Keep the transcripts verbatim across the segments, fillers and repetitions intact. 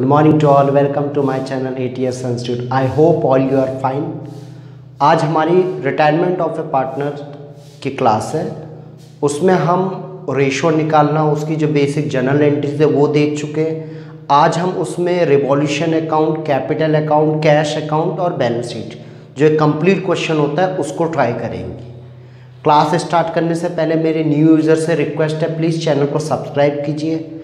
Good morning to all, welcome to my channel A T S Institute. I hope all you are fine. आज हमारी retirement of a partner की class है, उसमें हम ratio निकालना, उसकी जो बेसिक जनरल एंट्रीज है वो देख चुके हैं. आज हम उसमें revaluation account, capital account, cash account और बैलेंस शीट जो एक कंप्लीट क्वेश्चन होता है उसको ट्राई करेंगे. क्लास स्टार्ट करने से पहले मेरे न्यू यूज़र से रिक्वेस्ट है, प्लीज़ चैनल को सब्सक्राइब कीजिए.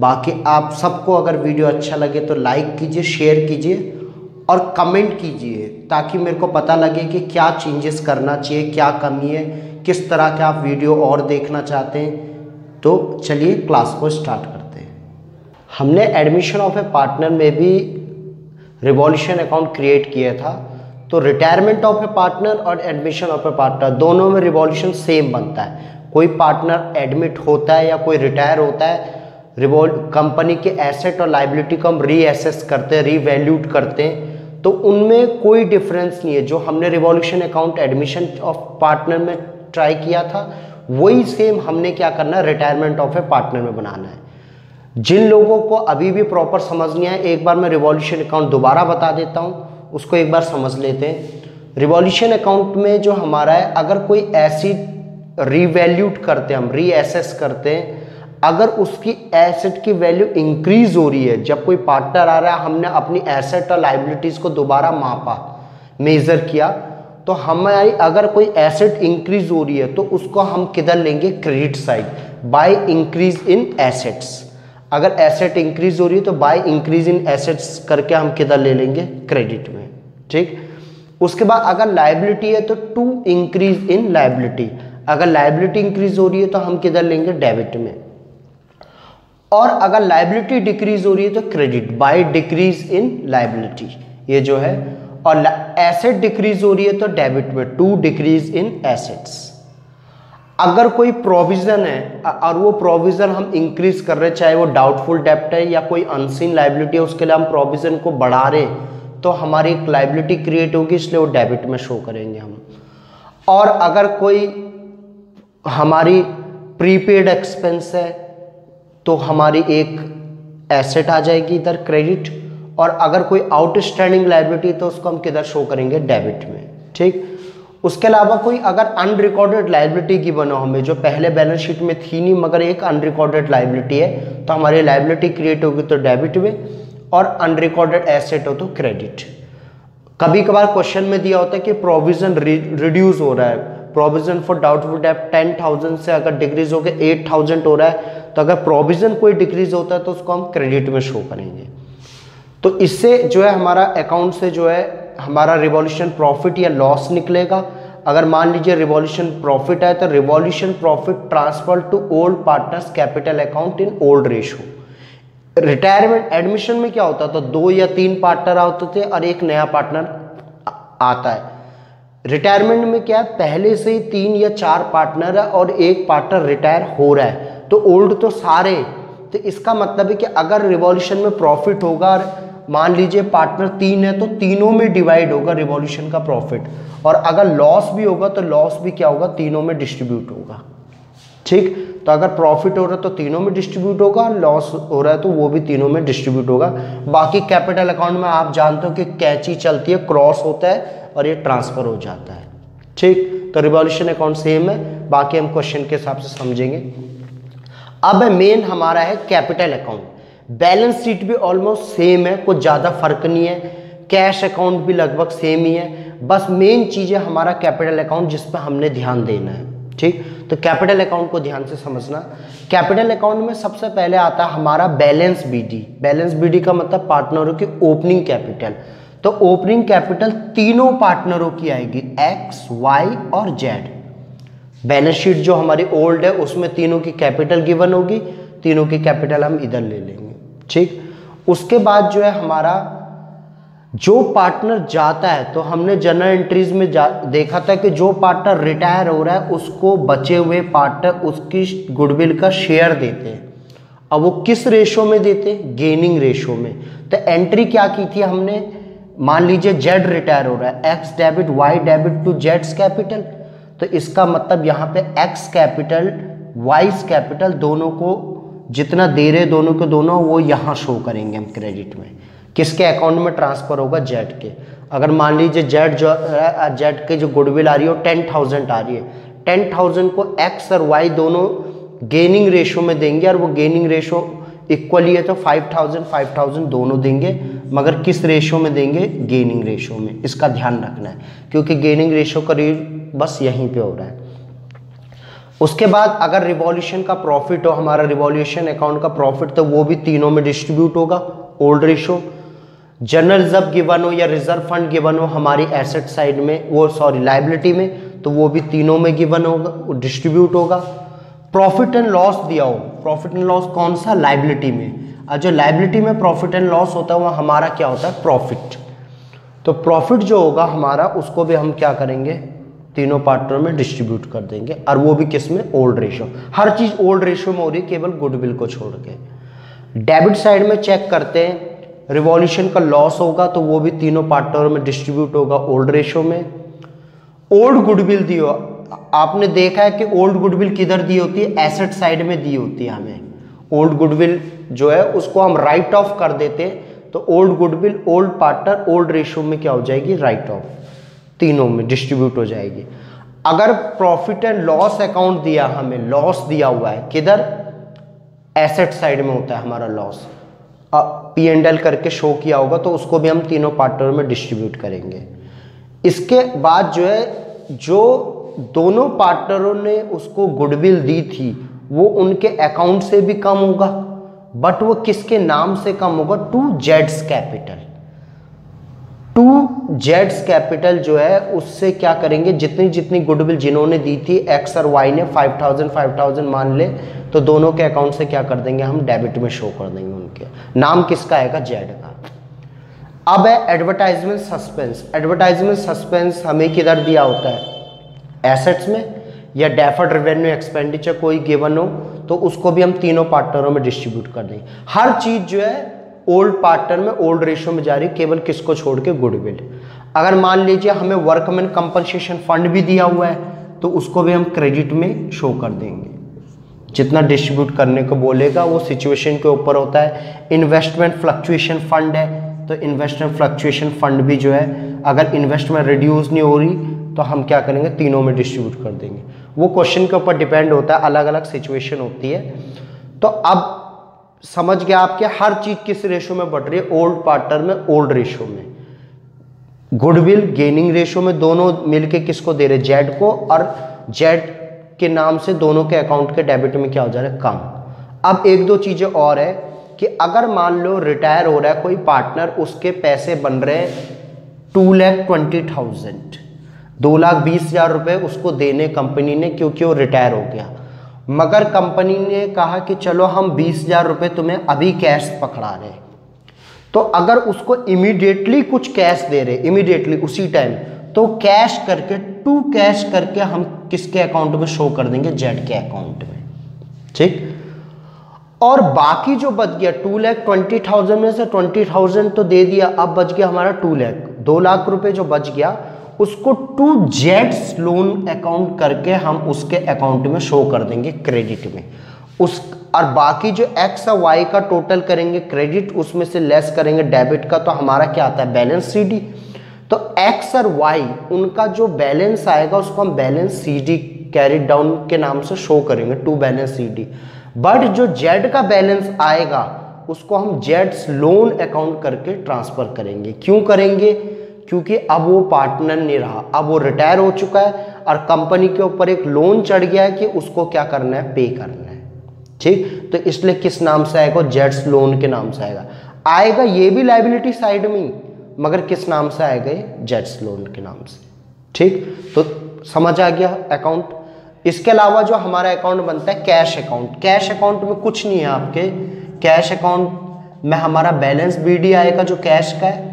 बाकी आप सबको अगर वीडियो अच्छा लगे तो लाइक कीजिए, शेयर कीजिए और कमेंट कीजिए ताकि मेरे को पता लगे कि क्या चेंजेस करना चाहिए, क्या कमी है, किस तरह के आप वीडियो और देखना चाहते हैं. तो चलिए क्लास को स्टार्ट करते हैं. हमने एडमिशन ऑफ ए पार्टनर में भी रिवॉल्यूशन अकाउंट क्रिएट किया था, तो रिटायरमेंट ऑफ ए पार्टनर और एडमिशन ऑफ ए पार्टनर दोनों में रिवॉल्यूशन सेम बनता है. कोई पार्टनर एडमिट होता है या कोई रिटायर होता है, रिवॉल कंपनी के एसेट और लाइबिलिटी को हम रीअसेस करते हैं, रीवैल्यूट करते हैं, तो उनमें कोई डिफरेंस नहीं है. जो हमने revaluation account admission of partner में ट्राई किया था वही सेम हमने क्या करना है, रिटायरमेंट ऑफ ए पार्टनर में बनाना है. जिन लोगों को अभी भी प्रॉपर समझ नहीं आए, एक बार मैं रिवॉल्यूशन अकाउंट दोबारा बता देता हूँ, उसको एक बार समझ लेते हैं. रिवॉल्यूशन अकाउंट में जो हमारा है, अगर कोई एसेट रीवैल्यूट करते हैं, हम रीअसेस करते हैं, अगर उसकी एसेट की वैल्यू इंक्रीज हो रही है, जब कोई पार्टनर आ रहा है, हमने अपनी एसेट और लाइबिलिटीज़ को दोबारा मापा, मेज़र किया, तो हमारी अगर कोई एसेट इंक्रीज हो रही है तो उसको हम किधर लेंगे, credit side, by increase in assets. अगर एसेट इंक्रीज हो रही है तो बाय इंक्रीज इन एसेट्स करके हम किधर ले लेंगे, क्रेडिट में. ठीक, उसके बाद अगर लाइबिलिटी है तो टू इंक्रीज इन लाइबिलिटी, अगर लाइबिलिटी इंक्रीज हो रही है तो हम किधर लेंगे, डेबिट में. और अगर लाइबिलिटी डिक्रीज हो रही है तो credit, by decrease in liability, ये जो है. और एसेट डिक्रीज हो रही है तो डेबिट में, टू डिक्रीज इन एसेट्स. अगर कोई प्रोविजन है और वो प्रोविजन हम इंक्रीज कर रहे हैं, चाहे वो डाउटफुल डेब्ट है या कोई अनसीन लाइबिलिटी है, उसके लिए हम प्रोविजन को बढ़ा रहे हैं, तो हमारी एक लाइबिलिटी क्रिएट होगी, इसलिए वो डेबिट में शो करेंगे हम. और अगर कोई हमारी प्रीपेड एक्सपेंस है तो हमारी एक एसेट आ जाएगी इधर, क्रेडिट. और अगर कोई आउटस्टैंडिंग लाइबिलिटी तो उसको हम किधर शो करेंगे, डेबिट में. ठीक, उसके अलावा कोई अगर अनरिकॉर्डेड लाइबिलिटी की बना हमें, जो पहले बैलेंस शीट में थी नहीं मगर एक अनरिकॉर्डेड लाइबिलिटी है, तो हमारी लाइबिलिटी क्रिएट होगी तो डेबिट में, और अनरिकॉर्डेड एसेट हो तो क्रेडिट. कभी कभार क्वेश्चन में दिया होता है कि प्रोविजन रिड्यूस हो रहा है, प्रोविजन फॉर डाउटफुल डेब्ट टेन थाउजेंड से अगर डिक्रीज होकर एट थाउजेंड हो रहा है, तो अगर प्रोविजन कोई डिक्रीज होता है तो उसको हम क्रेडिट में शो करेंगे. तो इससे जो है हमारा अकाउंट से जो है हमारा रिवॉल्यूशन प्रॉफिट या लॉस निकलेगा. अगर मान लीजिए रिवॉल्यूशन प्रॉफिट है तो revaluation profit transfer to old partners capital account in old ratio. Retirement admission में क्या होता था, दो या तीन पार्टनर होते थे और एक नया पार्टनर आता है. रिटायरमेंट में क्या है, पहले से ही तीन या चार पार्टनर है और एक पार्टनर रिटायर हो रहा है, तो ओल्ड तो सारे, तो इसका मतलब है कि अगर रिवॉल्यूशन में प्रॉफिट होगा, मान लीजिए पार्टनर तीन है तो तीनों में डिवाइड होगा रिवॉल्यूशन का प्रॉफिट, और अगर लॉस भी होगा तो लॉस भी क्या होगा, तीनों में डिस्ट्रीब्यूट होगा. ठीक, तो अगर प्रॉफिट हो रहा है तो तीनों में डिस्ट्रीब्यूट होगा, लॉस हो रहा है तो वो भी तीनों में डिस्ट्रीब्यूट होगा. बाकी कैपिटल अकाउंट में आप जानते हो कि कैंची चलती है, क्रॉस होता है और ये ट्रांसफर हो जाता है. ठीक, तो रिवॉल्यूशन अकाउंट सेम है, बाकी हम क्वेश्चन के हिसाब से समझेंगे. अब मेन हमारा है कैपिटल अकाउंट. बैलेंस शीट भी ऑलमोस्ट सेम है, कुछ ज़्यादा फर्क नहीं है, कैश अकाउंट भी लगभग सेम ही है, बस मेन चीज़ है हमारा कैपिटल अकाउंट जिस पर हमने ध्यान देना है. ठीक, तो कैपिटल अकाउंट को ध्यान से समझना. कैपिटल अकाउंट में सबसे पहले आता है हमारा बैलेंस बीडी. बैलेंस बीडी का मतलब पार्टनरों की ओपनिंग कैपिटल, तो ओपनिंग कैपिटल तीनों पार्टनरों की आएगी, एक्स, वाई और जेड. बैलेंस शीट जो हमारी ओल्ड है उसमें तीनों की कैपिटल गिवन होगी, तीनों की कैपिटल हम इधर ले लेंगे. ठीक, उसके बाद जो है हमारा जो पार्टनर जाता है, तो हमने जनरल एंट्रीज में देखा था कि जो पार्टनर रिटायर हो रहा है उसको बचे हुए पार्टनर उसकी गुडविल का शेयर देते हैं, और वो किस रेशो में देते हैं, गेनिंग रेशो में. तो एंट्री क्या की थी हमने, मान लीजिए जेड रिटायर हो रहा है, x debit Y debit to जेड्स कैपिटल, तो इसका मतलब यहाँ पे एक्स कैपिटल वाई कैपिटल दोनों को जितना दे रहे दोनों के दोनों वो यहाँ शो करेंगे हम क्रेडिट में, किसके अकाउंट में ट्रांसफ़र होगा, जेड के। अगर मान लीजिए जेड जो जेड के जो गुडविल आ रही है वो टेन थाउजेंड आ रही है, टेन थाउजेंड को एक्स और वाई दोनों गेनिंग रेशो में देंगे और वो गेनिंग रेशो इक्वली है तो फाइव थाउजेंड फाइव थाउजेंड दोनों देंगे, मगर किस रेशो में देंगे, गेनिंग रेशो में। इसका ध्यान रखना है क्योंकि गेनिंग रेशो करीब बस यहीं पे हो रहा है। उसके बाद अगर रिवॉल्यूशन का प्रॉफिट हो, हमारा रिवॉल्यूशन अकाउंट का प्रॉफिट, तो वो भी तीनों में डिस्ट्रीब्यूट होगा ओल्ड रेशो। जनरल जब गिवन हो या रिजर्व फंड गिवन हो हमारी एसेट साइड में, वो सॉरी लाइबिलिटी में, तो वो भी तीनों में गिवन होगा, डिस्ट्रीब्यूट होगा। प्रॉफिट एंड लॉस दिया हो, प्रॉफिट एंड लॉस कौन सा, लाइबिलिटी में, और जो लाइबिलिटी में प्रॉफिट एंड लॉस होता है वह हमारा क्या होता है, प्रॉफिट। तो प्रॉफिट जो होगा हमारा उसको भी हम क्या करेंगे, तीनों पार्टनर में डिस्ट्रीब्यूट कर देंगे, और वो भी किस में, ओल्ड रेशो। हर चीज़ ओल्ड रेशो में हो रही है केवल गुडविल को छोड़ के। डेबिट साइड में चेक करते हैं, रिवॉल्यूशन का लॉस होगा तो वो भी तीनों पार्टनर में डिस्ट्रीब्यूट होगा ओल्ड रेशो में। ओल्ड गुडविल दियो, आपने देखा है कि ओल्ड गुडविल किधर दी होती है, एसेट साइड में दी होती है। हमें ओल्ड गुडविल जो है उसको हम राइट ऑफ कर देते हैं, तो old goodwill old partner old ratio में क्या हो जाएगी, राइट ऑफ, तीनों में डिस्ट्रीब्यूट हो जाएगी। अगर प्रॉफिट एंड लॉस अकाउंट दिया, हमें लॉस दिया हुआ है, किधर, एसेट साइड में होता है हमारा लॉस, पी एंड एल करके शो किया होगा, तो उसको भी हम तीनों पार्टनर में डिस्ट्रीब्यूट करेंगे। इसके बाद जो है जो दोनों पार्टनरों ने उसको गुडविल दी थी वो उनके अकाउंट से भी कम होगा, बट वो किसके नाम से कम होगा, टू जेड्स कैपिटल। टू जेड्स कैपिटल जो है उससे क्या करेंगे, जितनी जितनी गुडविल जिन्होंने दी थी एक्स और वाई ने, फाइव थाउजेंड फाइव थाउजेंड मान ले, तो दोनों के अकाउंट से क्या कर देंगे हम, डेबिट में शो कर देंगे। उनके नाम किसका आएगा, जेड का। अब है एडवर्टाइजमेंट सस्पेंस। एडवर्टाइजमेंट सस्पेंस हमें किधर दिया होता है, एसेट्स में या डेफर्ड रेवेन्यू एक्सपेंडिचर कोई गिवन हो, तो उसको भी हम तीनों पार्टनरों में डिस्ट्रीब्यूट कर देंगे। हर चीज़ जो है ओल्ड पार्टनर में ओल्ड रेशो में जा रही, केवल किसको छोड़ के, गुडविल। अगर मान लीजिए हमें वर्कमैन कंपनसेशन फंड भी दिया हुआ है तो उसको भी हम क्रेडिट में शो कर देंगे, जितना डिस्ट्रीब्यूट करने को बोलेगा वो सिचुएशन के ऊपर होता है। इन्वेस्टमेंट फ्लक्चुएशन फंड है तो इन्वेस्टमेंट फ्लक्चुएशन फंड भी जो है, अगर इन्वेस्टमेंट रिड्यूस नहीं हो रही तो हम क्या करेंगे, तीनों में डिस्ट्रीब्यूट कर देंगे। वो क्वेश्चन के ऊपर डिपेंड होता है, अलग अलग सिचुएशन होती है। तो अब समझ गया आपके हर चीज़ किस रेशो में बढ़ रही है, ओल्ड पार्टनर में ओल्ड रेशो में। गुडविल गेनिंग रेशो में दोनों मिलके किसको दे रहे, जेड को, और जेड के नाम से दोनों के अकाउंट के डेबिट में क्या हो जा रहा है, कम। अब एक दो चीज़ें और है कि अगर मान लो रिटायर हो रहा है कोई पार्टनर, उसके पैसे बन रहे हैं टू लैख ट्वेंटी थाउजेंड दो लाख बीस हजार रुपये उसको देने कंपनी ने, क्योंकि वो रिटायर हो गया, मगर कंपनी ने कहा कि चलो हम बीस हजार रुपये तुम्हें अभी कैश पकड़ा रहे, तो अगर उसको इमीडिएटली कुछ कैश दे रहे, इमीडिएटली उसी टाइम, तो कैश करके टू कैश करके हम किसके अकाउंट में शो कर देंगे, जेड के अकाउंट में, ठीक। और बाकी जो बच गया टू लैख ट्वेंटी थाउजेंड में से ट्वेंटी थाउजेंड तो दे दिया, अब बच गया हमारा टू लैख दो लाख रुपये जो बच गया, उसको टू जेड्स लोन अकाउंट करके हम उसके अकाउंट में शो कर देंगे क्रेडिट में। उस और बाकी जो एक्स और वाई का टोटल करेंगे क्रेडिट, उसमें से लेस करेंगे डेबिट का, तो हमारा क्या आता है, बैलेंस सी डी। तो एक्स और वाई उनका जो बैलेंस आएगा उसको हम balance C D carry down के नाम से शो करेंगे, to balance C D. But जो जेड का बैलेंस आएगा उसको हम जेड्स लोन अकाउंट करके ट्रांसफर करेंगे। क्यों करेंगे, क्योंकि अब वो पार्टनर नहीं रहा, अब वो रिटायर हो चुका है और कंपनी के ऊपर एक लोन चढ़ गया है कि उसको क्या करना है, पे करना है, ठीक। तो इसलिए किस नाम से आएगा, जेट्स लोन के नाम से आएगा। आएगा ये भी लाइबिलिटी साइड में ही, मगर किस नाम से आएगा, जेट्स लोन के नाम से, ठीक। तो समझ आ गया अकाउंट। इसके अलावा जो हमारा अकाउंट बनता है कैश अकाउंट, कैश अकाउंट में कुछ नहीं है आपके। कैश अकाउंट में हमारा बैलेंस बी डी आएगा जो कैश का है।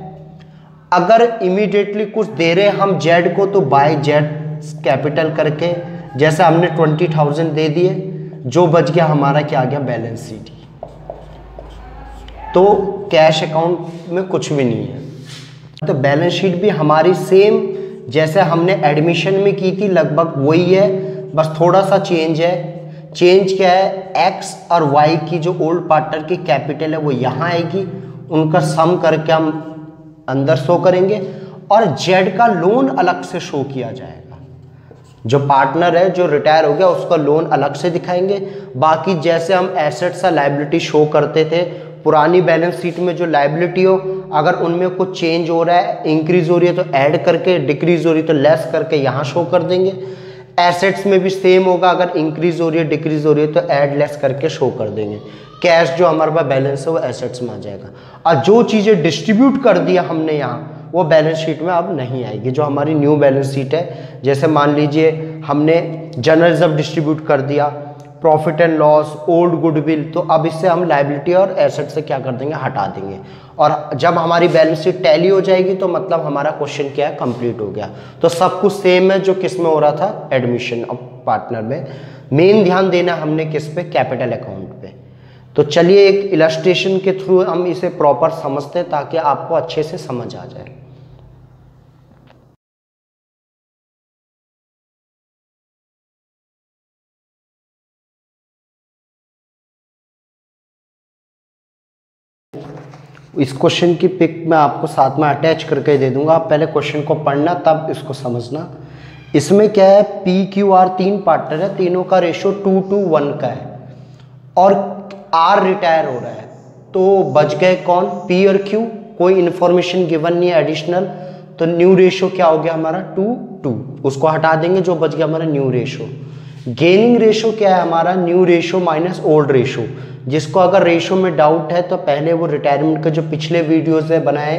अगर इमीडिएटली कुछ दे रहे हम जेड को तो बाय जेड कैपिटल करके, जैसे हमने ट्वेंटी थाउजेंड दे दिए, जो बच गया हमारा क्या आ गया, बैलेंस शीट। तो कैश अकाउंट में कुछ भी नहीं है। तो बैलेंस शीट भी हमारी सेम जैसे हमने एडमिशन में की थी लगभग वही है, बस थोड़ा सा चेंज है चेंज क्या है, एक्स और वाई की जो ओल्ड पार्टनर की कैपिटल है वो यहाँ आएगी, उनका सम करके हम अंदर शो करेंगे, और जेड का लोन अलग से शो किया जाएगा। जो पार्टनर है जो रिटायर हो गया उसका लोन अलग से दिखाएंगे। बाकी जैसे हम एसेट्स और लायबिलिटी शो करते थे, पुरानी बैलेंस शीट में जो लायबिलिटी हो अगर उनमें कुछ चेंज हो रहा है, इंक्रीज हो रही है तो ऐड करके, डिक्रीज हो रही है तो लेस करके यहाँ शो कर देंगे। एसेट्स में भी सेम होगा, अगर इंक्रीज हो रही है डिक्रीज हो रही है तो ऐड लेस करके शो कर देंगे। कैश जो हमारे पास बैलेंस है वो एसेट्स में आ जाएगा, और जो चीज़ें डिस्ट्रीब्यूट कर दिया हमने यहाँ वो बैलेंस शीट में अब नहीं आएगी। जो हमारी न्यू बैलेंस शीट है, जैसे मान लीजिए हमने जनरल रिजर्व डिस्ट्रीब्यूट कर दिया, profit and loss, old goodwill, तो अब इससे हम लायबिलिटी और एसेट से क्या कर देंगे, हटा देंगे। और जब हमारी बैलेंस शीट टैली हो जाएगी तो मतलब हमारा क्वेश्चन क्या है, कंप्लीट हो गया। तो सब कुछ सेम है जो किस में हो रहा था, एडमिशन ऑफ पार्टनर में। मेन ध्यान देना हमने किस पे, कैपिटल अकाउंट पे। तो चलिए एक इलस्ट्रेशन के थ्रू हम इसे प्रॉपर समझते हैं ताकि आपको अच्छे से समझ आ जाए। इस क्वेश्चन की पिक मैं आपको साथ में अटैच करके दे दूंगा, आप पहले क्वेश्चन को पढ़ना तब इसको समझना। इसमें क्या है, पी क्यू आर तीन पार्टनर है, तीनों का रेशो टू टू वन का है, और आर रिटायर हो रहा है, तो बच गए कौन, पी और क्यू। कोई इन्फॉर्मेशन गिवन नहीं है एडिशनल, तो न्यू रेशो क्या हो गया हमारा, टू टू, उसको हटा देंगे, जो बच गया हमारा न्यू रेशो। गेनिंग रेशो क्या है हमारा, new ratio minus old ratio. जिसको अगर रेशो में डाउट है तो पहले वो रिटायरमेंट के जो पिछले वीडियोज है बनाए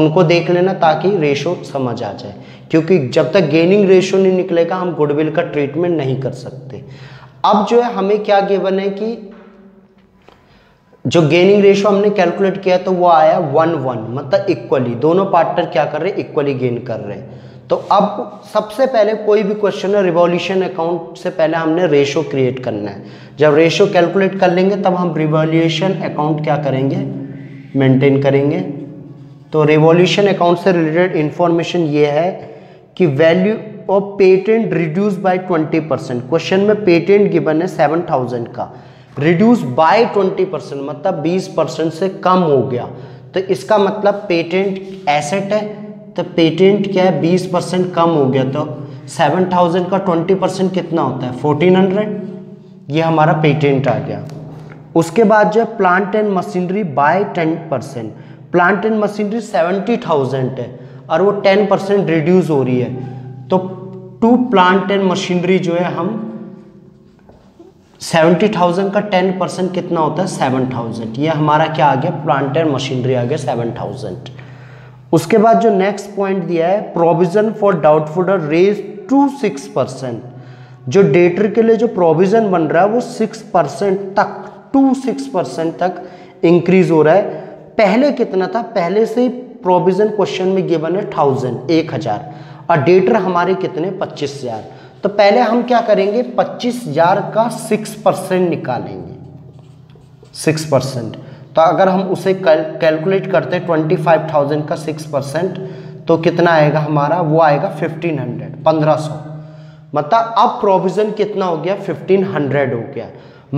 उनको देख लेना ताकि रेशो समझ आ जाए, क्योंकि जब तक गेनिंग रेशो नहीं निकलेगा हम गुडविल का ट्रीटमेंट नहीं कर सकते। अब जो है हमें क्या गिवन है कि जो गेनिंग रेशो हमने कैलकुलेट किया तो वो आया वन वन, मतलब इक्वली दोनों पार्टनर क्या कर रहे हैं, इक्वली गेन कर रहे हैं। तो अब सबसे पहले कोई भी क्वेश्चन है, रिवॉल्यूशन अकाउंट से पहले हमने रेशो क्रिएट करना है। जब रेशो कैलकुलेट कर लेंगे तब हम रिवॉल्यूशन अकाउंट क्या करेंगे, मेंटेन करेंगे। तो रिवॉल्यूशन अकाउंट से रिलेटेड इंफॉर्मेशन ये है कि value of patent reduce by twenty percent. Question में पेटेंट गिवन है सेवन थाउजेंड का, रिड्यूस बाय ट्वेंटी परसेंट, मतलब बीस परसेंट से कम हो गया, तो इसका मतलब पेटेंट एसेट है। तो पेटेंट क्या है, बीस परसेंट कम हो गया, तो सात हज़ार का बीस परसेंट कितना होता है, चौदह सौ, ये हमारा पेटेंट आ गया। उसके बाद जो plant and machinery by ten percent, plant and machinery सत्तर हज़ार है और वो टेन परसेंट रिड्यूस हो रही है, तो टू प्लांट एंड मशीनरी जो है हम सत्तर हज़ार का टेन परसेंट कितना होता है, सात हज़ार, ये हमारा क्या आ गया, प्लांट एंड मशीनरी आ गया सात हज़ार। उसके बाद जो नेक्स्ट पॉइंट दिया है, provision for doubtful raise to six percent, जो डेटर के लिए जो प्रोविजन बन रहा है वो सिक्स परसेंट तक टू सिक्स परसेंट तक इंक्रीज हो रहा है। पहले कितना था, पहले से ही प्रोविजन क्वेश्चन में गिवन है थाउजेंड, एक हजार, और डेटर हमारे कितने, पच्चीस हजार। तो पहले हम क्या करेंगे, पच्चीस हजार का सिक्स परसेंट निकालेंगे, सिक्स परसेंट। तो अगर हम उसे कैलकुलेट करते हैं पच्चीस हज़ार का सिक्स परसेंट, तो कितना आएगा हमारा, वो आएगा पंद्रह सौ, मतलब अब प्रोविज़न कितना हो गया, पंद्रह सौ हो गया।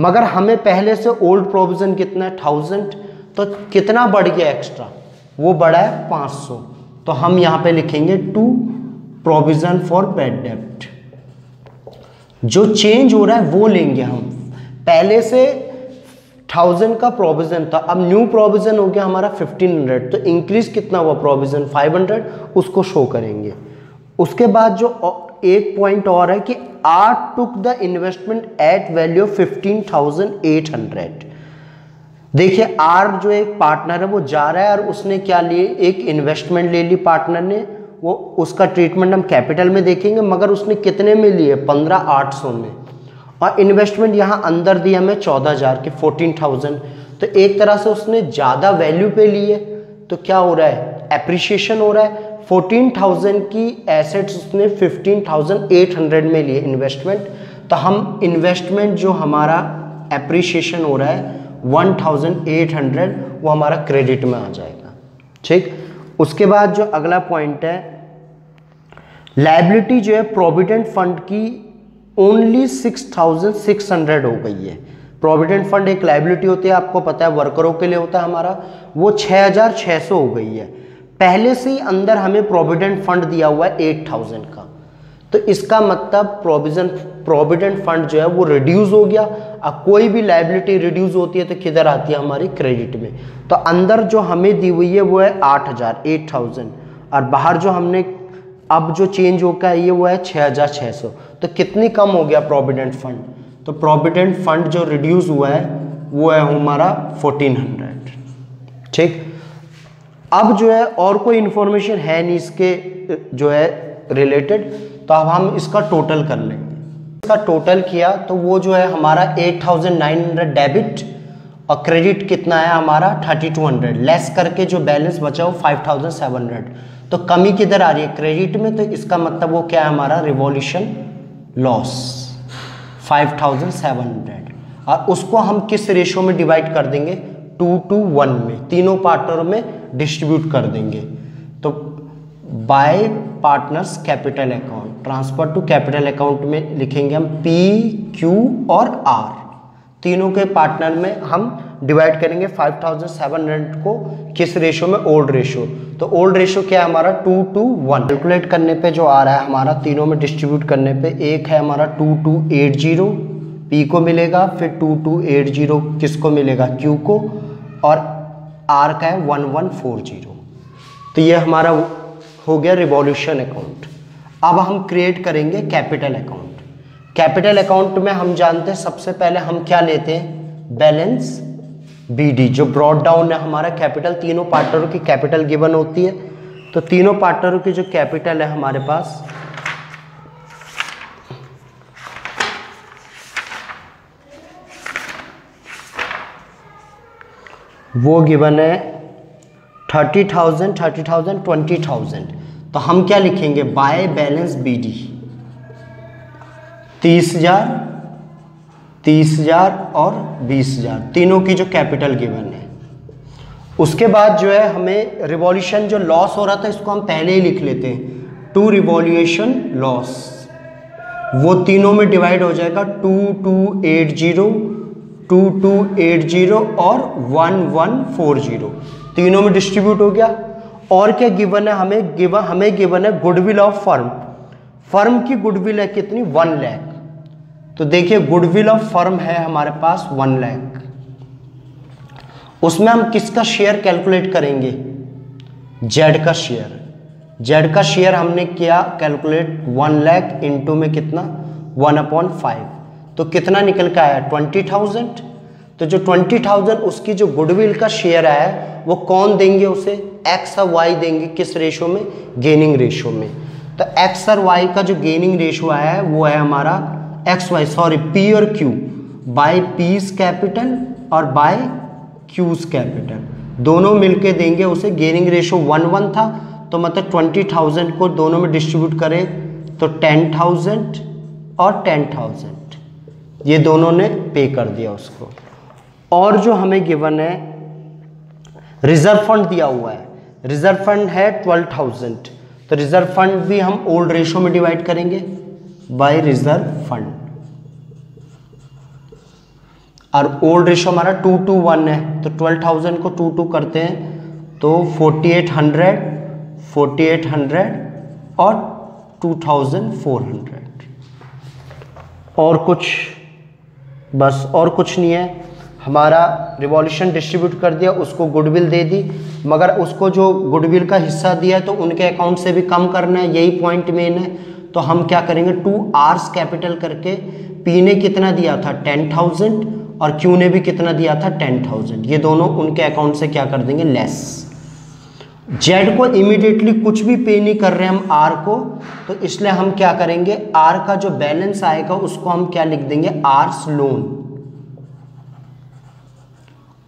मगर हमें पहले से ओल्ड प्रोविज़न कितना है, थाउजेंड, तो कितना बढ़ गया एक्स्ट्रा, वो बढ़ा है पाँच सौ। तो हम यहाँ पे लिखेंगे टू प्रोविज़न फॉर बैड डेब्ट। जो चेंज हो रहा है वो लेंगे हम, पहले से थाउजेंड का प्रोविजन था, अब न्यू प्रोविजन हो गया हमारा फिफ्टीन हंड्रेड, तो इंक्रीज कितना हुआ, प्रोविजन फाइव हंड्रेड, उसको शो करेंगे। उसके बाद जो एक पॉइंट और है कि art took the investment at value fifteen thousand eight hundred. देखिए आर जो एक पार्टनर है वो जा रहा है और उसने क्या लिए, एक इन्वेस्टमेंट ले ली पार्टनर ने, वो उसका ट्रीटमेंट हम कैपिटल में देखेंगे, मगर उसने कितने में लिए, पंद्रह आठ सौ में, और इन्वेस्टमेंट यहाँ अंदर दिया हमें चौदह हज़ार के, फोर्टीन थाउजेंड, तो एक तरह से उसने ज़्यादा वैल्यू पे लिए, तो क्या हो रहा है, एप्रिशिएशन हो रहा है। फोर्टीन थाउजेंड की एसेट्स उसने फिफ्टीन थाउजेंड एट हंड्रेड में लिए इन्वेस्टमेंट, तो हम इन्वेस्टमेंट जो हमारा एप्रिशिएशन हो रहा है अठारह सौ, वो हमारा क्रेडिट में आ जाएगा, ठीक। उसके बाद जो अगला पॉइंट है, लायबिलिटी जो है प्रोविडेंट फंड की only six thousand six hundred हो गई है। प्रोविडेंट फंड एक लाइबिलिटी होती है, आपको पता है वर्करों के लिए होता है हमारा, वो छह हज़ार छह सौ हो गई है। पहले से ही अंदर हमें प्रोविडेंट फंड दिया हुआ है आठ हज़ार का, तो इसका मतलब प्रोविजन प्रोविडेंट फंड जो है वो रिड्यूस हो गया। अब कोई भी लाइबिलिटी रिड्यूस होती है तो किधर आती है हमारी क्रेडिट में, तो अंदर जो हमें दी हुई है वो है आठ हज़ार आठ हज़ार और बाहर जो हमने अब जो चेंज होकर है ये वो है छह हज़ार छह सौ, तो कितनी कम हो गया प्रोविडेंट फंड। तो प्रोविडेंट फंड जो रिड्यूस हुआ है वो है हमारा चौदह सौ। ठीक, अब जो है और कोई इन्फॉर्मेशन है नहीं इसके जो है रिलेटेड, तो अब हम इसका टोटल कर लेंगे। इसका टोटल किया तो वो जो है हमारा आठ हज़ार नौ सौ डेबिट और क्रेडिट कितना है हमारा बत्तीस सौ, लेस करके जो बैलेंस बचा हो पाँच हज़ार सात सौ। तो कमी किधर आ रही है क्रेडिट में, तो इसका मतलब वो क्या है हमारा रिवॉल्यूशन लॉस पाँच हज़ार सात सौ, और उसको हम किस रेशो में डिवाइड कर देंगे टू टू वन में, तीनों पार्टनर में डिस्ट्रीब्यूट कर देंगे। तो by partners capital account, transfer to capital account में लिखेंगे हम पी क्यू और आर, तीनों के पार्टनर में हम डिवाइड करेंगे पाँच हज़ार सात सौ को किस रेशो में, ओल्ड रेशो। तो ओल्ड रेशो क्या है हमारा टू टू वन। कैलकुलेट करने पे जो आ रहा है हमारा तीनों में डिस्ट्रीब्यूट करने पे, एक है हमारा two two eight zero P को मिलेगा, फिर टू टू एट जीरो किसको मिलेगा क्यू को, और आर का है वन वन फोर जीरो। तो ये हमारा हो गया रिवॉल्यूशन अकाउंट। अब हम क्रिएट करेंगे कैपिटल अकाउंट। कैपिटल अकाउंट में हम जानते हैं सबसे पहले हम क्या लेते हैं बैलेंस बीडी, जो ब्रॉड डाउन है हमारा कैपिटल, तीनों पार्टनरों की कैपिटल गिवन होती है। तो तीनों पार्टनरों की जो कैपिटल है हमारे पास वो गिवन है thirty thousand thirty thousand twenty thousand. तो हम क्या लिखेंगे बाय बैलेंस बीडी तीस हज़ार तीस हज़ार और बीस हज़ार, तीनों की जो कैपिटल गिवन है। उसके बाद जो है हमें रिवॉल्यूशन जो लॉस हो रहा था इसको हम पहले ही लिख लेते हैं, टू रिवॉल्यूशन लॉस, वो तीनों में डिवाइड हो जाएगा two two eight zero two two eight zero और वन वन फोर जीरो, तीनों में डिस्ट्रीब्यूट हो गया। और क्या गिवन है हमें, गिवन हमें गिवन है गुडविल ऑफ फर्म, फर्म की गुडविल है कितनी वन लैख। तो देखिए गुडविल ऑफ फर्म है हमारे पास वन लैख, उसमें हम किसका शेयर कैलकुलेट करेंगे जेड का शेयर। जेड का शेयर हमने किया कैलकुलेट वन लैख इंटू में कितना वन अपॉन फाइव, तो कितना निकल के आया ट्वेंटी थाउजेंड। तो जो ट्वेंटी थाउजेंड उसकी जो गुडविल का शेयर आया है वो कौन देंगे उसे, एक्स और वाई देंगे, किस रेशो में गेनिंग रेशो में। तो एक्स और वाई का जो गेनिंग रेशो आया है वो है हमारा एक्स वाई सॉरी पी और क्यू, बाय पीस कैपिटल और बाय क्यूज कैपिटल, दोनों मिलके देंगे उसे। गेनिंग रेशो वन वन था तो मतलब ट्वेंटी थाउजेंड को दोनों में डिस्ट्रीब्यूट करें तो टेन थाउजेंड और टेन थाउजेंड ये दोनों ने पे कर दिया उसको। और जो हमें गिवन है रिजर्व फंड दिया हुआ है, रिजर्व फंड है ट्वेल्व थाउजेंड, तो रिजर्व फंड भी हम ओल्ड रेशो में डिवाइड करेंगे बाय रिजर्व फंड, और ओल्ड रेशो हमारा टू टू वन है तो ट्वेल्व थाउजेंड को टू टू करते हैं तो forty eight hundred forty eight hundred और टू थाउजेंड फोर हंड्रेड। और कुछ बस और कुछ नहीं है, हमारा रिवॉल्यूशन डिस्ट्रीब्यूट कर दिया, उसको गुडविल दे दी, मगर उसको जो गुडविल का हिस्सा दिया है तो उनके अकाउंट से भी कम करना है, यही पॉइंट मेन है। तो हम क्या करेंगे टू आर्स कैपिटल करके, पी ने कितना दिया था टेन थाउजेंड और क्यू ने भी कितना दिया था टेन थाउजेंड, ये दोनों उनके अकाउंट से क्या कर देंगे लेस। जेड को इमीडिएटली कुछ भी पे नहीं कर रहे हम आर को, तो इसलिए हम क्या करेंगे आर का जो बैलेंस आएगा उसको हम क्या लिख देंगे आर्स लोन,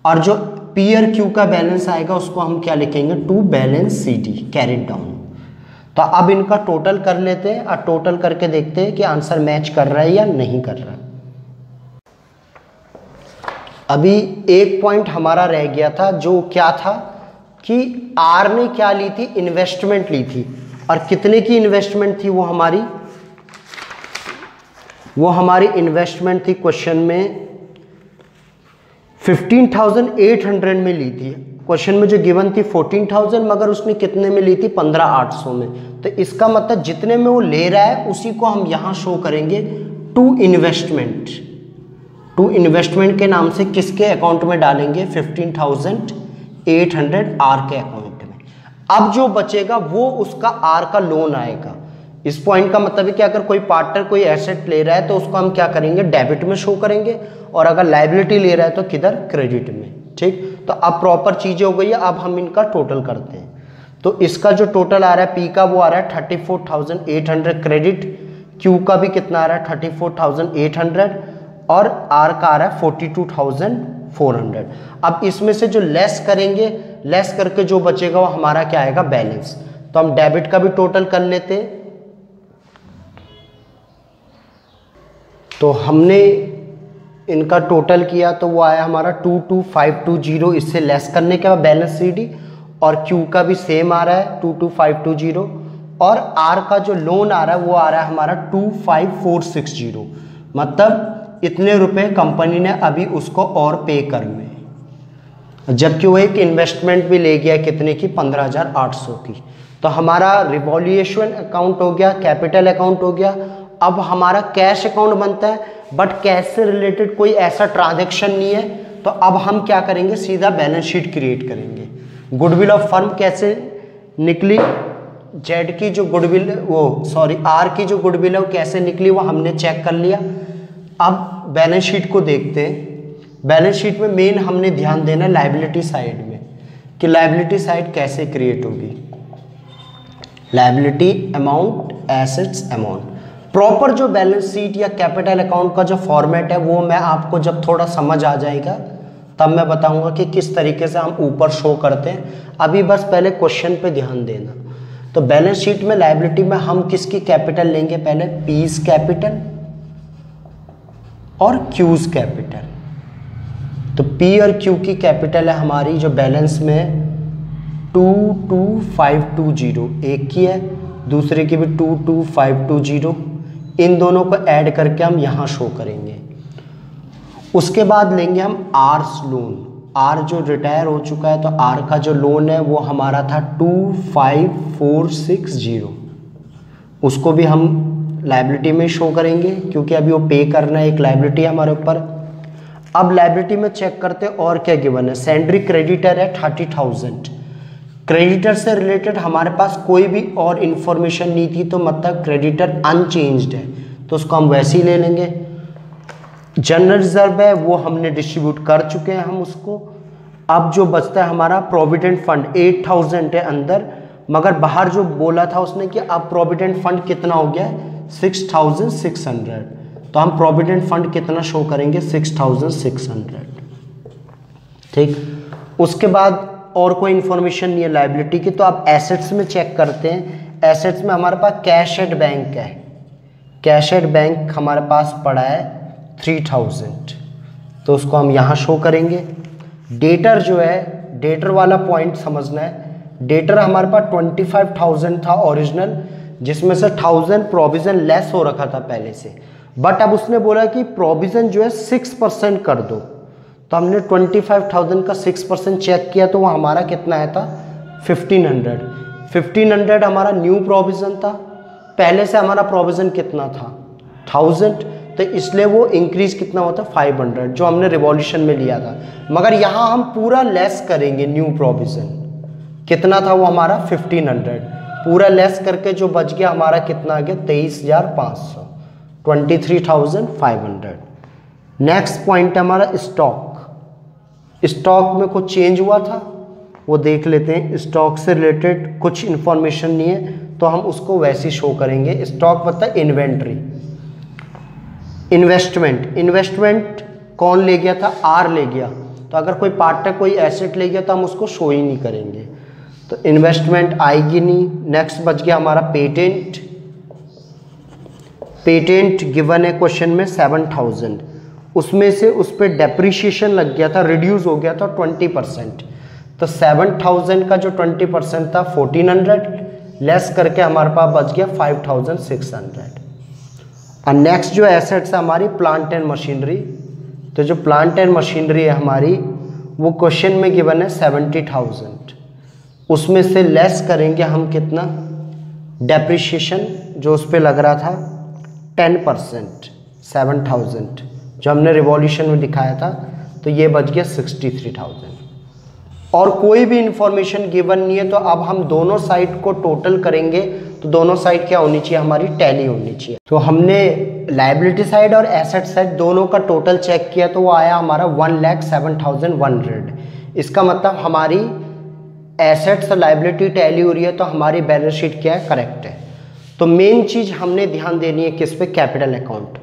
और जो पी और क्यू का बैलेंस आएगा उसको हम क्या लिखेंगे to balance C D carried down. तो अब इनका टोटल कर लेते हैं और टोटल करके देखते हैं कि आंसर मैच कर रहा है या नहीं कर रहा है। अभी एक पॉइंट हमारा रह गया था जो क्या था कि आर ने क्या ली थी इन्वेस्टमेंट ली थी, और कितने की इन्वेस्टमेंट थी वो हमारी वो हमारी इन्वेस्टमेंट थी क्वेश्चन में फिफ्टीन थाउजेंड एट हंड्रेड में ली थी। क्वेश्चन में जो गिवन थी फोर्टीन थाउजेंड, मगर उसने कितने में ली थी पंद्रह हज़ार आठ सौ में। तो इसका मतलब जितने में वो ले रहा है उसी को हम यहाँ शो करेंगे टू इन्वेस्टमेंट, टू इन्वेस्टमेंट के नाम से किसके अकाउंट में डालेंगे fifteen thousand eight hundred R के अकाउंट में। अब जो बचेगा वो उसका आर का लोन आएगा। इस पॉइंट का मतलब है कि अगर कोई पार्टनर कोई एसेट ले रहा है तो उसको हम क्या करेंगे डेबिट में शो करेंगे, और अगर लायबिलिटी ले रहा है तो किधर क्रेडिट में। ठीक, तो अब प्रॉपर चीज़ें हो गई है। अब हम इनका टोटल करते हैं तो इसका जो टोटल आ रहा है पी का वो आ रहा है thirty four thousand eight hundred credit, Q का भी कितना आ रहा है thirty four thousand eight hundred, और आर का आ रहा है forty two thousand four hundred. अब इसमें से जो लेस करेंगे, लेस करके जो बचेगा वो हमारा क्या आएगा बैलेंस। तो हम डेबिट का भी टोटल कर लेते हैं। तो हमने इनका टोटल किया तो वो आया हमारा two two five two zero, इससे लेस करने के बाद बैलेंस सी डी, और क्यू का भी सेम आ रहा है two two five two zero, और आर का जो लोन आ रहा है वो आ रहा है हमारा two five four six zero. मतलब इतने रुपए कंपनी ने अभी उसको और पे कर में, जबकि वो एक इन्वेस्टमेंट भी ले गया कितने की पंद्रह हज़ार आठ सौ की। तो हमारा रिवॉल्यूएशन अकाउंट हो गया, कैपिटल अकाउंट हो गया। अब हमारा कैश अकाउंट बनता है, बट कैश से रिलेटेड कोई ऐसा ट्रांजैक्शन नहीं है। तो अब हम क्या करेंगे सीधा बैलेंस शीट क्रिएट करेंगे। गुडविल ऑफ फर्म कैसे निकली, जेड की जो गुडविल वो सॉरी आर की जो गुडविल है वो कैसे निकली वो हमने चेक कर लिया। अब बैलेंस शीट को देखते हैं। बैलेंस शीट में मेन हमने ध्यान देना है लायबिलिटी साइड में कि लायबिलिटी साइड कैसे क्रिएट होगी। Liability amount, assets amount. Proper जो बैलेंस शीट या कैपिटल अकाउंट का जो फॉर्मेट है वो मैं आपको जब थोड़ा समझ आ जाएगा तब मैं बताऊंगा कि किस तरीके से हम ऊपर शो करते हैं। अभी बस पहले क्वेश्चन पे ध्यान देना। तो बैलेंस शीट में लायबिलिटी में हम किसकी कैपिटल लेंगे, पहले पीज कैपिटल और क्यूज कैपिटल। तो पी और क्यू की कैपिटल है हमारी जो बैलेंस में two two five two zero एक की है, दूसरे की भी two two five two zero. इन दोनों को ऐड करके हम यहाँ शो करेंगे। उसके बाद लेंगे हम आर्स लोन। आर जो रिटायर हो चुका है तो आर का जो लोन है वो हमारा था two five four six zero, उसको भी हम लायबिलिटी में शो करेंगे क्योंकि अभी वो पे करना है, एक लायबिलिटी है हमारे ऊपर। अब लायबिलिटी में चेक करते हैं और क्या गिवन है। सेंडरी क्रेडिटर है थर्टी थाउजेंड। क्रेडिटर से रिलेटेड हमारे पास कोई भी और इन्फॉर्मेशन नहीं थी तो मतलब क्रेडिटर अनचेंज्ड है तो उसको हम वैसे ही ले लेंगे। जनरल रिजर्व है वो हमने डिस्ट्रीब्यूट कर चुके हैं हम उसको। अब जो बचता है हमारा प्रोविडेंट फंड एट थाउजेंड है अंदर, मगर बाहर जो बोला था उसने कि अब प्रोविडेंट फंड कितना हो गया है सिक्स थाउजेंड सिक्स हंड्रेड। तो हम प्रोविडेंट फंड कितना शो करेंगे सिक्स थाउजेंड सिक्स हंड्रेड। ठीक, उसके बाद और कोई इन्फॉर्मेशन नहीं है लायबिलिटी की। तो आप एसेट्स में चेक करते हैं। एसेट्स में हमारे पास कैश एट बैंक है, कैश एट बैंक हमारे पास पड़ा है थ्री थाउजेंड, तो उसको हम यहाँ शो करेंगे। डेटर जो है, डेटर वाला पॉइंट समझना है। डेटर हमारे पास ट्वेंटी फाइव थाउजेंड था ओरिजिनल, जिसमें से थाउजेंड प्रोविज़न लेस हो रखा था पहले से, बट अब उसने बोला कि प्रोविज़न जो है सिक्स परसेंट कर दो। तो हमने ट्वेंटी फाइव थाउजेंड का सिक्स परसेंट चेक किया तो वो हमारा कितना आया था फिफ्टीन हंड्रेड। फिफ्टीन हंड्रेड हमारा न्यू प्रोविज़न था, पहले से हमारा प्रोविज़न कितना था थाउजेंड, तो इसलिए वो इंक्रीज कितना होता है फाइव हंड्रेड जो हमने रिवॉल्यूशन में लिया था। मगर यहाँ हम पूरा लेस करेंगे, न्यू प्रोविज़न कितना था वो हमारा फिफ्टीन हंड्रेड, पूरा लेस करके जो बच गया हमारा कितना आ गया तेईस हज़ार पाँच सौ, twenty three thousand five hundred. Next point हमारा स्टॉक। स्टॉक में कुछ चेंज हुआ था वो देख लेते हैं। स्टॉक से रिलेटेड कुछ इन्फॉर्मेशन नहीं है तो हम उसको वैसे शो करेंगे। स्टॉक मतलब इन्वेंट्री। इन्वेस्टमेंट, इन्वेस्टमेंट कौन ले गया था, आर ले गया, तो अगर कोई पार्टनर कोई एसेट ले गया तो हम उसको शो ही नहीं करेंगे तो इन्वेस्टमेंट आएगी नहीं। नेक्स्ट बच गया हमारा पेटेंट। पेटेंट गिवन है क्वेश्चन में सेवन थाउजेंड, उसमें से उस पर डेप्रीशिएशन लग गया था, रिड्यूस हो गया था ट्वेंटी परसेंट, तो सेवन थाउजेंड का जो ट्वेंटी परसेंट था फोर्टीन हंड्रेड लेस करके हमारे पास बच गया फाइव थाउजेंड सिक्स हंड्रेड। और नेक्स्ट जो एसेट्स है हमारी प्लांट एंड मशीनरी। तो जो प्लांट एंड मशीनरी है हमारी वो क्वेश्चन में गिवन है सेवेंटी थाउजेंड, उसमें से लेस करेंगे हम कितना, डेप्रिशिएशन जो उस पर लग रहा था टेन परसेंट, सेवन थाउजेंड जो हमने रिवॉल्यूशन में दिखाया था, तो ये बच गया सिक्सटी थ्री थाउजेंड। और कोई भी इंफॉर्मेशन गिवन नहीं है, तो अब हम दोनों साइड को टोटल करेंगे, तो दोनों साइड क्या होनी चाहिए, हमारी टैली होनी चाहिए। तो हमने लायबिलिटी साइड और एसेट साइड दोनों का टोटल चेक किया, तो वो आया हमारा one lakh seven thousand one hundred. इसका मतलब हमारी एसेट्स और लायबिलिटी टैली हो रही है, तो हमारी बैलेंस शीट क्या है, करेक्ट है। तो मेन चीज़ हमने ध्यान देनी है किस पे, कैपिटल अकाउंट।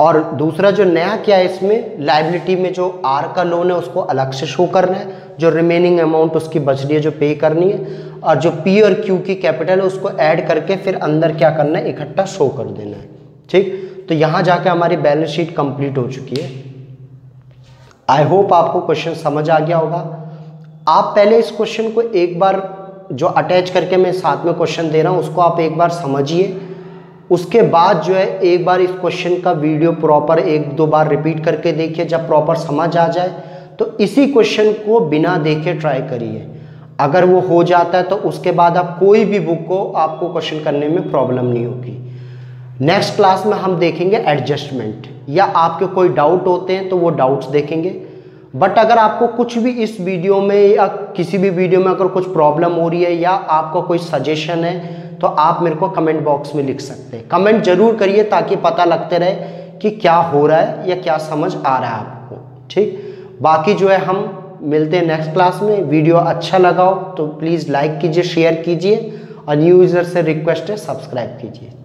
और दूसरा जो नया क्या है इसमें, लायबिलिटी में जो आर का लोन है उसको अलग से शो करना है, जो रिमेनिंग अमाउंट उसकी बच रही है जो पे करनी है, और जो पी और क्यू की कैपिटल है उसको ऐड करके फिर अंदर क्या करना है, इकट्ठा शो कर देना है। ठीक, तो यहाँ जाके हमारी बैलेंस शीट कंप्लीट हो चुकी है। आई होप आपको क्वेश्चन समझ आ गया होगा। आप पहले इस क्वेश्चन को एक बार, जो अटैच करके मैं साथ में क्वेश्चन दे रहा हूँ, उसको आप एक बार समझिए। उसके बाद जो है एक बार इस क्वेश्चन का वीडियो प्रॉपर एक दो बार रिपीट करके देखिए, जब प्रॉपर समझ आ जाए तो इसी क्वेश्चन को बिना देखे ट्राई करिए। अगर वो हो जाता है तो उसके बाद आप कोई भी बुक को आपको क्वेश्चन करने में प्रॉब्लम नहीं होगी। नेक्स्ट क्लास में हम देखेंगे एडजस्टमेंट, या आपके कोई डाउट होते हैं तो वो डाउट्स देखेंगे। बट अगर आपको कुछ भी इस वीडियो में या किसी भी वीडियो में अगर कुछ प्रॉब्लम हो रही है, या आपका कोई सजेशन है, तो आप मेरे को कमेंट बॉक्स में लिख सकते हैं। कमेंट जरूर करिए ताकि पता लगते रहे कि क्या हो रहा है या क्या समझ आ रहा है आपको। ठीक, बाकी जो है हम मिलते हैं नेक्स्ट क्लास में। वीडियो अच्छा लगा हो तो प्लीज़ लाइक कीजिए, शेयर कीजिए, और न्यू यूज़र से रिक्वेस्ट है सब्सक्राइब कीजिए।